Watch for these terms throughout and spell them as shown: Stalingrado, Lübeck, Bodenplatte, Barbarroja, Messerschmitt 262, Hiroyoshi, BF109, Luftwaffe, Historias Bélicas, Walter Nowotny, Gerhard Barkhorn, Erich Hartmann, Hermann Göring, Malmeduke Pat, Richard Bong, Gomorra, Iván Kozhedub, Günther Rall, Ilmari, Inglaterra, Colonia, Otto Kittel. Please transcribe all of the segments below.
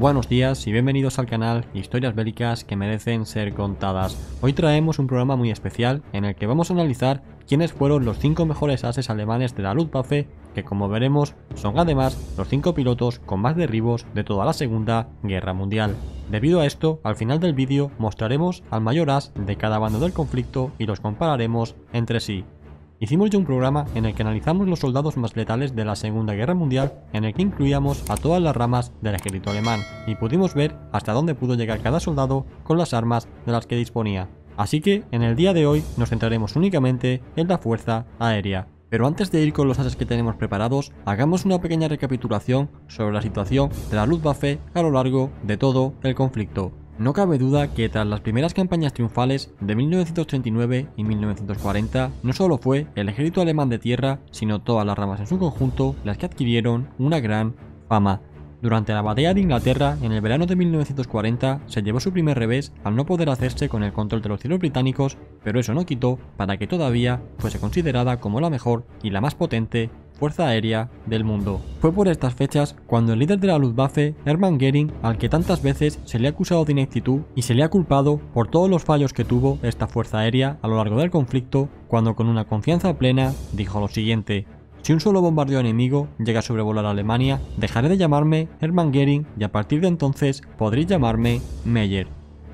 Buenos días y bienvenidos al canal Historias Bélicas que merecen ser contadas. Hoy traemos un programa muy especial en el que vamos a analizar quiénes fueron los 5 mejores ases alemanes de la Luftwaffe, que como veremos son además los 5 pilotos con más derribos de toda la Segunda Guerra Mundial. Debido a esto, al final del vídeo mostraremos al mayor as de cada bando del conflicto y los compararemos entre sí. Hicimos ya un programa en el que analizamos los soldados más letales de la Segunda Guerra Mundial, en el que incluíamos a todas las ramas del ejército alemán, y pudimos ver hasta dónde pudo llegar cada soldado con las armas de las que disponía. Así que en el día de hoy nos centraremos únicamente en la fuerza aérea. Pero antes de ir con los ases que tenemos preparados, hagamos una pequeña recapitulación sobre la situación de la Luftwaffe a lo largo de todo el conflicto. No cabe duda que tras las primeras campañas triunfales de 1939 y 1940, no solo fue el ejército alemán de tierra, sino todas las ramas en su conjunto las que adquirieron una gran fama. Durante la batalla de Inglaterra, en el verano de 1940, se llevó su primer revés al no poder hacerse con el control de los cielos británicos, pero eso no quitó para que todavía fuese considerada como la mejor y la más potente fuerza aérea del mundo. Fue por estas fechas cuando el líder de la Luftwaffe, Hermann Göring, al que tantas veces se le ha acusado de ineptitud y se le ha culpado por todos los fallos que tuvo esta fuerza aérea a lo largo del conflicto, cuando con una confianza plena dijo lo siguiente: si un solo bombardeo enemigo llega a sobrevolar a Alemania, dejaré de llamarme Hermann Göring y a partir de entonces podréis llamarme Meyer.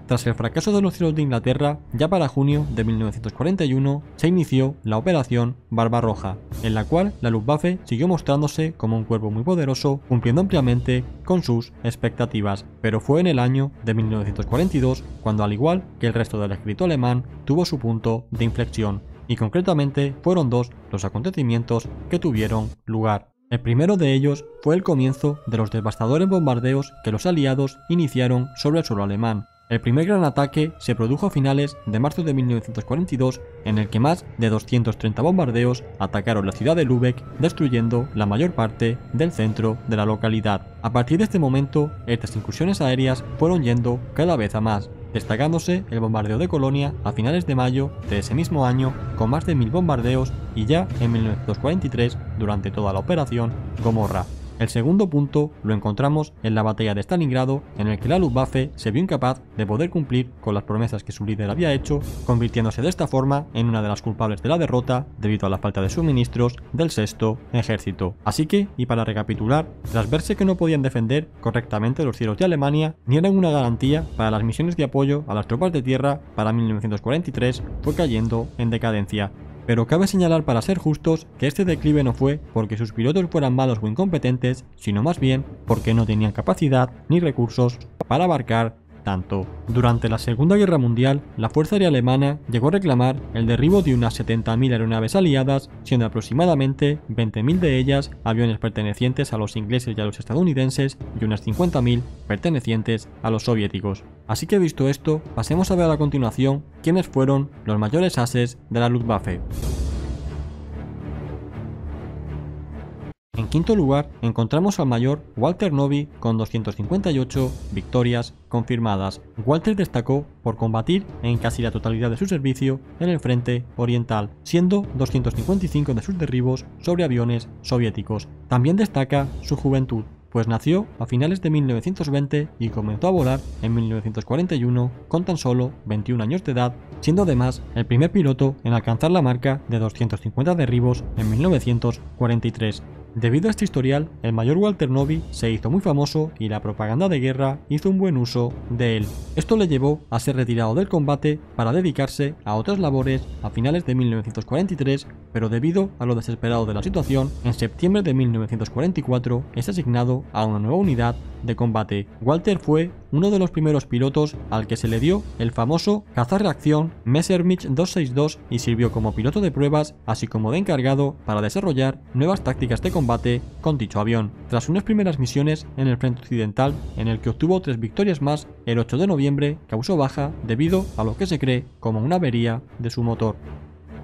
Tras el fracaso de los cielos de Inglaterra, ya para junio de 1941 se inició la operación Barbarroja, en la cual la Luftwaffe siguió mostrándose como un cuerpo muy poderoso, cumpliendo ampliamente con sus expectativas, pero fue en el año de 1942 cuando, al igual que el resto del ejército alemán, tuvo su punto de inflexión, y concretamente fueron dos los acontecimientos que tuvieron lugar. El primero de ellos fue el comienzo de los devastadores bombardeos que los aliados iniciaron sobre el suelo alemán. El primer gran ataque se produjo a finales de marzo de 1942, en el que más de 230 bombardeos atacaron la ciudad de Lübeck, destruyendo la mayor parte del centro de la localidad. A partir de este momento, estas incursiones aéreas fueron yendo cada vez a más, destacándose el bombardeo de Colonia a finales de mayo de ese mismo año con más de 1000 bombardeos, y ya en 1943 durante toda la operación Gomorra. El segundo punto lo encontramos en la batalla de Stalingrado, en el que la Luftwaffe se vio incapaz de poder cumplir con las promesas que su líder había hecho, convirtiéndose de esta forma en una de las culpables de la derrota debido a la falta de suministros del Sexto Ejército. Así que, y para recapitular, tras verse que no podían defender correctamente los cielos de Alemania, ni eran una garantía para las misiones de apoyo a las tropas de tierra, para 1943 fue cayendo en decadencia. Pero cabe señalar, para ser justos, que este declive no fue porque sus pilotos fueran malos o incompetentes, sino más bien porque no tenían capacidad ni recursos para abarcar tanto. Durante la Segunda Guerra Mundial, la Fuerza Aérea Alemana llegó a reclamar el derribo de unas 70.000 aeronaves aliadas, siendo aproximadamente 20.000 de ellas aviones pertenecientes a los ingleses y a los estadounidenses, y unas 50.000 pertenecientes a los soviéticos. Así que, visto esto, pasemos a ver a continuación quiénes fueron los mayores ases de la Luftwaffe. En quinto lugar encontramos al mayor Walter Nowotny con 258 victorias confirmadas. Walter destacó por combatir en casi la totalidad de su servicio en el frente oriental, siendo 255 de sus derribos sobre aviones soviéticos. También destaca su juventud, pues nació a finales de 1920 y comenzó a volar en 1941 con tan solo 21 años de edad, siendo además el primer piloto en alcanzar la marca de 250 derribos en 1943. Debido a este historial, el mayor Walter Nowotny se hizo muy famoso y la propaganda de guerra hizo un buen uso de él. Esto le llevó a ser retirado del combate para dedicarse a otras labores a finales de 1943, pero debido a lo desesperado de la situación, en septiembre de 1944 es asignado a una nueva unidad de combate. Walter fue uno de los primeros pilotos al que se le dio el famoso cazarreacción Messerschmitt 262 y sirvió como piloto de pruebas, así como de encargado para desarrollar nuevas tácticas de combate con dicho avión. Tras unas primeras misiones en el frente occidental, en el que obtuvo 3 victorias más, el 8 de noviembre causó baja debido a lo que se cree como una avería de su motor.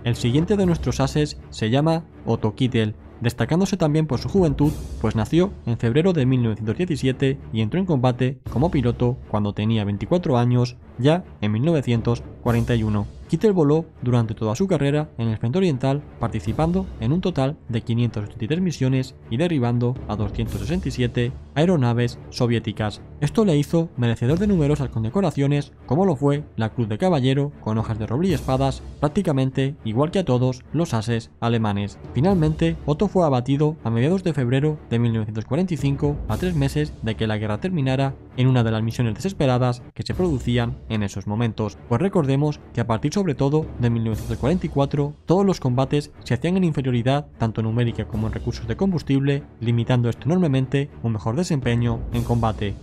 El siguiente de nuestros ases se llama Otto Kittel, destacándose también por su juventud, pues nació en febrero de 1917 y entró en combate como piloto cuando tenía 24 años Ya en 1941, Kittel voló durante toda su carrera en el Frente Oriental, participando en un total de 583 misiones y derribando a 267 aeronaves soviéticas. Esto le hizo merecedor de numerosas condecoraciones, como lo fue la Cruz de Caballero con hojas de roble y espadas, prácticamente igual que a todos los ases alemanes. Finalmente, Otto fue abatido a mediados de febrero de 1945, a 3 meses de que la guerra terminara, en una de las misiones desesperadas que se producían en esos momentos. Pues recordemos que a partir sobre todo de 1944, todos los combates se hacían en inferioridad tanto numérica como en recursos de combustible, limitando esto enormemente un mejor desempeño en combate.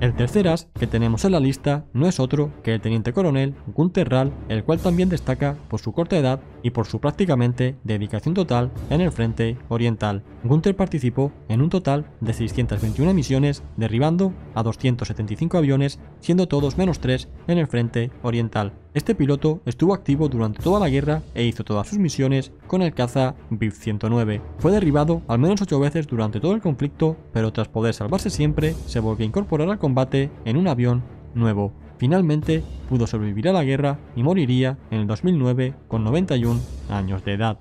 El tercer as que tenemos en la lista no es otro que el teniente coronel Günther Rall, el cual también destaca por su corta edad y por su prácticamente dedicación total en el Frente Oriental. Günther participó en un total de 621 misiones, derribando a 275 aviones, siendo todos menos 3 en el Frente Oriental. Este piloto estuvo activo durante toda la guerra e hizo todas sus misiones con el caza BF109. Fue derribado al menos 8 veces durante todo el conflicto, pero tras poder salvarse siempre, se volvió a incorporar al combate en un avión nuevo. Finalmente pudo sobrevivir a la guerra y moriría en el 2009 con 91 años de edad.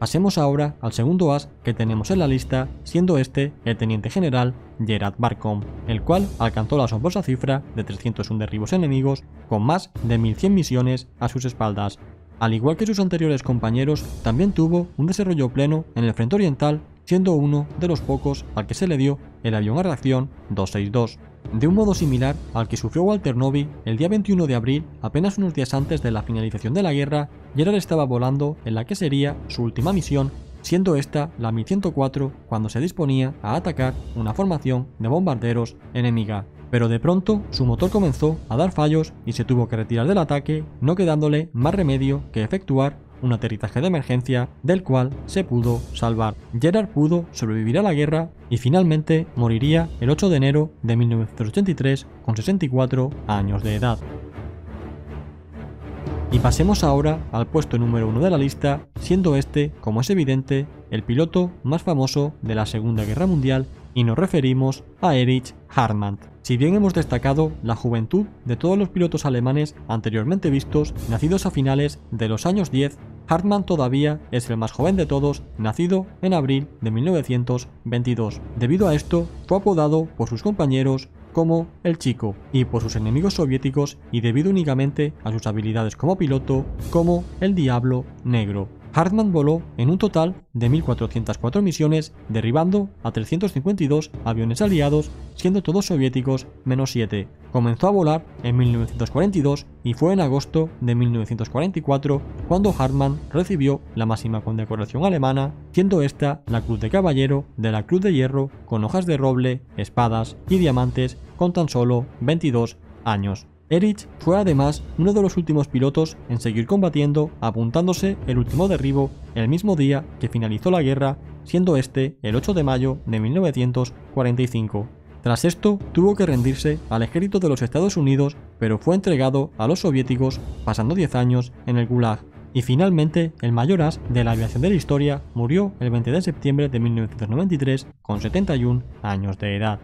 Pasemos ahora al segundo as que tenemos en la lista, siendo este el teniente general Gerhard Barkhorn, el cual alcanzó la asombrosa cifra de 301 derribos enemigos con más de 1100 misiones a sus espaldas. Al igual que sus anteriores compañeros, también tuvo un desarrollo pleno en el Frente Oriental, siendo uno de los pocos al que se le dio el avión a reacción 262. De un modo similar al que sufrió Walter Nowotny el día 21 de abril, apenas unos días antes de la finalización de la guerra, Gerhard estaba volando en la que sería su última misión, siendo esta la Mi-104, cuando se disponía a atacar una formación de bombarderos enemiga. Pero de pronto su motor comenzó a dar fallos y se tuvo que retirar del ataque, no quedándole más remedio que efectuar un aterrizaje de emergencia, del cual se pudo salvar. Gerhard pudo sobrevivir a la guerra y finalmente moriría el 8 de enero de 1983 con 64 años de edad. Y pasemos ahora al puesto número 1 de la lista, siendo este, como es evidente, el piloto más famoso de la Segunda Guerra Mundial, y nos referimos a Erich Hartmann. Si bien hemos destacado la juventud de todos los pilotos alemanes anteriormente vistos, nacidos a finales de los años 10, Hartmann todavía es el más joven de todos, nacido en abril de 1922. Debido a esto, fue apodado por sus compañeros como el chico y por sus enemigos soviéticos, y debido únicamente a sus habilidades como piloto, como el diablo negro. Hartmann voló en un total de 1404 misiones, derribando a 352 aviones aliados, siendo todos soviéticos menos 7. Comenzó a volar en 1942 y fue en agosto de 1944 cuando Hartmann recibió la máxima condecoración alemana, siendo esta la Cruz de Caballero de la Cruz de Hierro con hojas de roble, espadas y diamantes, con tan solo 22 años. Erich fue además uno de los últimos pilotos en seguir combatiendo, apuntándose el último derribo el mismo día que finalizó la guerra, siendo este el 8 de mayo de 1945. Tras esto, tuvo que rendirse al ejército de los Estados Unidos, pero fue entregado a los soviéticos, pasando 10 años en el Gulag. Y finalmente, el mayor as de la aviación de la historia murió el 20 de septiembre de 1993 con 71 años de edad.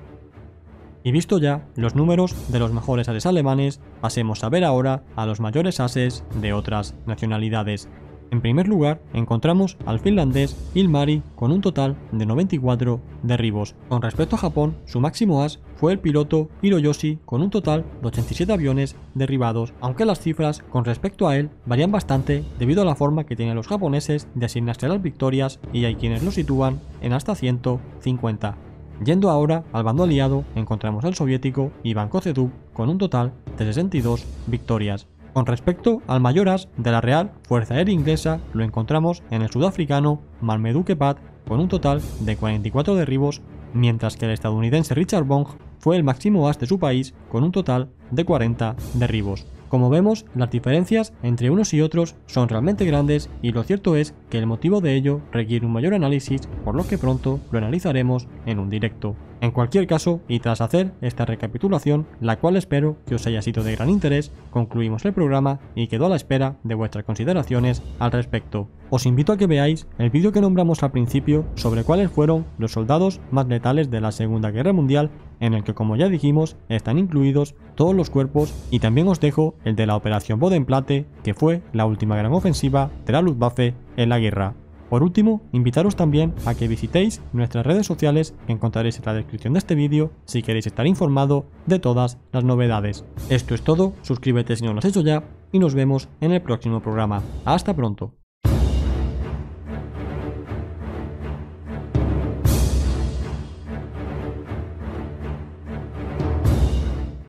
Y visto ya los números de los mejores ases alemanes, pasemos a ver ahora a los mayores ases de otras nacionalidades. En primer lugar, encontramos al finlandés Ilmari con un total de 94 derribos. Con respecto a Japón, su máximo as fue el piloto Hiroyoshi con un total de 87 aviones derribados, aunque las cifras con respecto a él varían bastante debido a la forma que tienen los japoneses de asignarse a las victorias, y hay quienes lo sitúan en hasta 150. Yendo ahora al bando aliado, encontramos al soviético Iván Kozhedub con un total de 62 victorias. Con respecto al mayor as de la Real Fuerza Aérea Inglesa, lo encontramos en el sudafricano Malmeduke Pat con un total de 44 derribos, mientras que el estadounidense Richard Bong fue el máximo as de su país con un total de 40 derribos. Como vemos, las diferencias entre unos y otros son realmente grandes, y lo cierto es que el motivo de ello requiere un mayor análisis, por lo que pronto lo analizaremos en un directo. En cualquier caso, y tras hacer esta recapitulación, la cual espero que os haya sido de gran interés, concluimos el programa y quedo a la espera de vuestras consideraciones al respecto. Os invito a que veáis el vídeo que nombramos al principio sobre cuáles fueron los soldados más letales de la Segunda Guerra Mundial, en el que, como ya dijimos, están incluidos todos los cuerpos, y también os dejo el de la Operación Bodenplatte, que fue la última gran ofensiva de la Luftwaffe en la guerra. Por último, invitaros también a que visitéis nuestras redes sociales que encontraréis en la descripción de este vídeo si queréis estar informado de todas las novedades. Esto es todo, suscríbete si no lo has hecho ya y nos vemos en el próximo programa. ¡Hasta pronto!